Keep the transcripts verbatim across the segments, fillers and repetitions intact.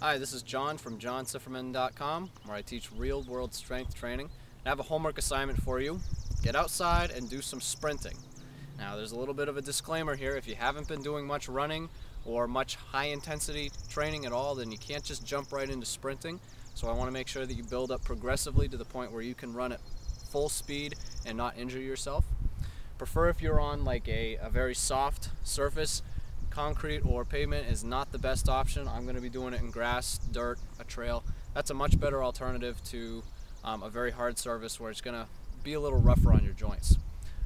Hi, this is John from john sifferman dot com, where I teach real-world strength training. I have a homework assignment for you. Get outside and do some sprinting. Now, there's a little bit of a disclaimer here. If you haven't been doing much running or much high-intensity training at all, then you can't just jump right into sprinting. So I want to make sure that you build up progressively to the point where you can run at full speed and not injure yourself. Prefer if you're on like a, a very soft surface. Concrete or pavement is not the best option. I'm going to be doing it in grass, dirt, a trail. That's a much better alternative to um, a very hard surface where it's going to be a little rougher on your joints.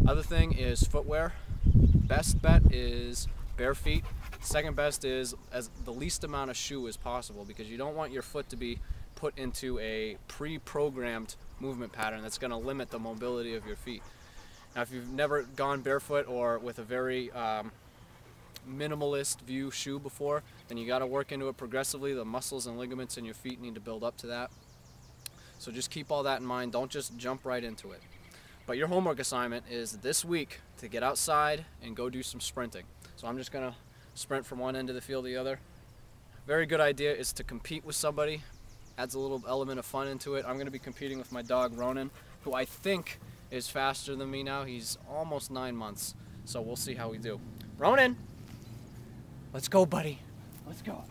Other thing is footwear. Best bet is bare feet. Second best is as the least amount of shoe as possible, because you don't want your foot to be put into a pre-programmed movement pattern that's going to limit the mobility of your feet. Now, if you've never gone barefoot or with a very um, minimalist view shoe before, then you got to work into it progressively. The muscles and ligaments in your feet need to build up to that. So just keep all that in mind. Don't just jump right into it. But your homework assignment is this week to get outside and go do some sprinting. So I'm just going to sprint from one end of the field to the other. Very good idea is to compete with somebody. Adds a little element of fun into it. I'm going to be competing with my dog Ronan, who I think is faster than me now. He's almost nine months. So we'll see how we do. Ronan! Let's go, buddy. Let's go.